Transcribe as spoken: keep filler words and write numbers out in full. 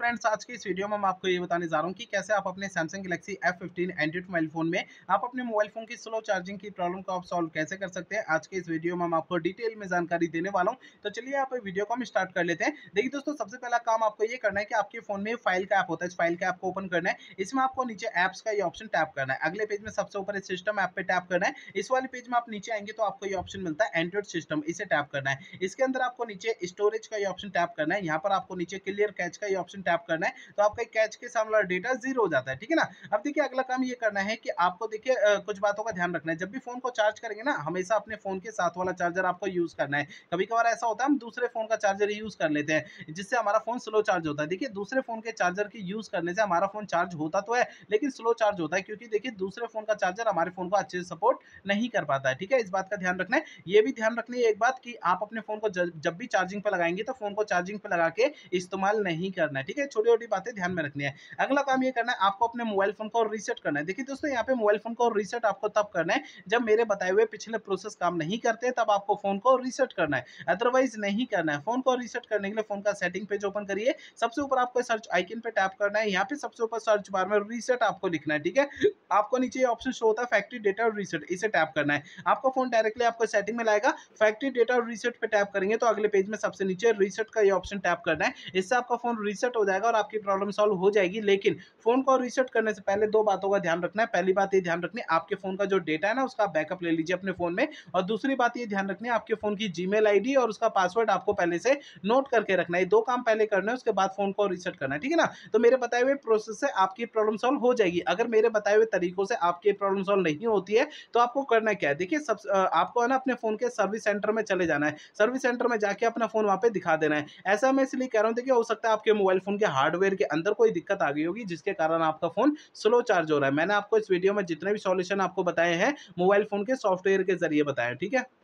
Friends आज की इस वीडियो में मैं आपको ये बताने जा रहा हूँ कि कैसे आप अपने Samsung Galaxy F fifteen android mobile phone में आप अपने मोबाइल फोन की स्लो चार्जिंग की प्रॉब्लम को आप सॉल्व कैसे कर सकते हैं। आज के इस वीडियो में मैं आपको डिटेल में जानकारी देने वाला हूँ, तो चलिए आप वीडियो को हम स्टार्ट कर लेते हैं। देखिए दोस्तों, सबसे पहला काम आपको ये करना है कि आपके फोन में फाइल का ऐप होता है, इस फाइल का ऐप को ओपन करना है। इसमें आपको नीचे ऐप्स का ये ऑप्शन टैप करना है। अगले पेज में सबसे ऊपर सिस्टम ऐप पे टैप करना है। इस वाले पेज में आप नीचे आएंगे तो आपको ये ऑप्शन मिलता है एंड्रॉइड सिस्टम, इसे टैप करना है। इसके अंदर आपको नीचे स्टोरेज का ये ऑप्शन टैप करना है। यहाँ पर आपको नीचे क्लियर कैच का ये ऑप्शन टैप करना है, तो आपका कैच के सामने वाला डेटा जीरो हो जाता है, ठीक है ना। अब देखिए अगला काम ये करना है कि आपको देखिए कुछ बातों का ध्यान रखना है। जब भी फोन को चार्ज करेंगे ना, हमेशा अपने फोन के साथ वाला चार्जर आपको यूज करना है। कभी कभार ऐसा होता है हम दूसरे फोन का चार्जर यूज कर लेते हैं जिससे हमारा फोन स्लो चार्ज होता है। देखिए दूसरे फोन के चार्जर की यूज करने से हमारा फोन चार्ज होता तो है लेकिन स्लो चार्ज होता है, क्योंकि देखिए दूसरे फोन का चार्जर हमारे फोन को अच्छे से सपोर्ट नहीं कर पाता है, ठीक है। इस बात का ध्यान रखना है। ये भी ध्यान रखना है एक बात कि आप अपने फोन को जब भी चार्जिंग पर लगाएंगे तो फोन को चार्जिंग पर लगा के इस्तेमाल नहीं करना है, ठीक है। छोटी छोटी बातें ध्यान में रखनी है। अगला काम ये करना है आपको अपने मोबाइल फोन को रीसेट करना है। देखिए दोस्तों, यहाँ पे मोबाइल फोन को रीसेट आपको तब करना है जब मेरे बताए हुए पिछले प्रोसेस काम नहीं करते, तब आपको फोन को रीसेट करना है, अदरवाइज नहीं करना है। फोन को रीसेट करने के लिए फोन का सेटिंग पेज ओपन करिए। सबसे ऊपर आपको सर्च आइकन पे टैप करना है। यहाँ पे सबसे ऊपर सर्च बार में रीसेट आपको लिखना है, ठीक है। आपको नीचे ऑप्शन शो होता है फैक्ट्री डेटा और रीसेट, इसे टैप करना है। आपको फोन डायरेक्टली आपको सेटिंग में लाएगा। फैक्ट्री डेटा और रीसेट पे टैप करेंगे तो अगले पेज में सबसे नीचे रीसेट का ये ऑप्शन टैप करना है। इससे आपका फोन रीसेट हो जाएगा और आपकी प्रॉब्लम सॉल्व हो जाएगी। लेकिन फोन को रीसेट करने से पहले दो बातों का ध्यान रखना है। पहली बात ये ध्यान रखनी है आपके फोन का जो डेटा है ना, उसका बैकअप ले लीजिए अपने फोन में। और दूसरी बात ये ध्यान रखनी है आपके फोन की जीमेल आईडी और उसका पासवर्ड आपको पहले से नोट करके रखना है। दो काम पहले करना है, उसके बाद फोन को रीसेट करना है, ठीक है ना। तो मेरे बताए हुए प्रोसेस से आपकी प्रॉब्लम सॉल्व हो जाएगी। अगर मेरे बताए हुए तरीकों से आपकी प्रॉब्लम सॉल्व नहीं होती है तो आपको करना क्या है, देखिए सब आपको है ना अपने फोन के सर्विस सेंटर में चले जाना है। सर्विस सेंटर में जाके अपना फोन वहां पे दिखा देना है। ऐसा मैं इसलिए कह रहा हूँ, देखिए हो सकता है आपके मोबाइल फोन के हार्डवेयर के अंदर कोई दिक्कत आ गई होगी जिसके कारण आपका फोन स्लो चार्ज हो रहा है। मैंने आपको इस वीडियो में जितने भी सॉल्यूशन आपको बताए हैं मोबाइल फोन के सॉफ्टवेयर के जरिए बताया, ठीक है।